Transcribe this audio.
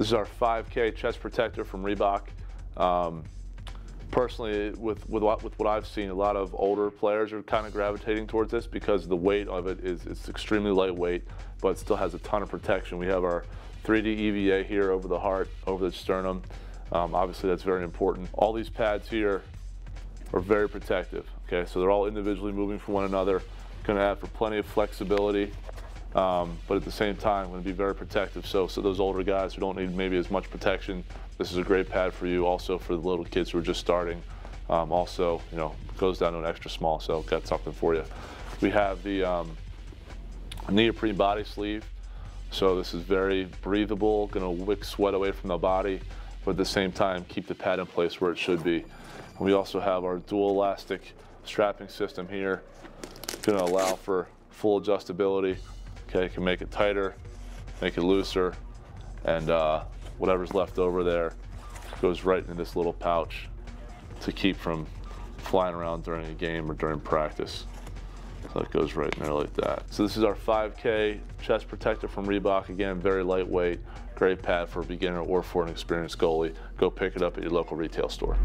This is our 5K chest protector from Reebok. Personally, with what I've seen, a lot of older players are kind of gravitating towards this because the weight of it is it's extremely lightweight, but still has a ton of protection. We have our 3D EVA here over the heart, over the sternum. Obviously, that's very important. All these pads here are very protective. Okay, so they're all individually moving from one another. Going to have for plenty of flexibility, but at the same time, going to be very protective. So those older guys who don't need maybe as much protection, this is a great pad for you. Also for the little kids who are just starting. Also, you know, goes down to an extra small, so got something for you. We have the neoprene body sleeve. So this is very breathable, going to wick sweat away from the body, but at the same time, keep the pad in place where it should be. And we also have our dual elastic strapping system here. Going to allow for full adjustability. Okay, you can make it tighter, make it looser, and whatever's left over there goes right into this little pouch to keep from flying around during a game or during practice. So it goes right in there like that. So this is our 5K chest protector from Reebok. Again, very lightweight, great pad for a beginner or for an experienced goalie. Go pick it up at your local retail store.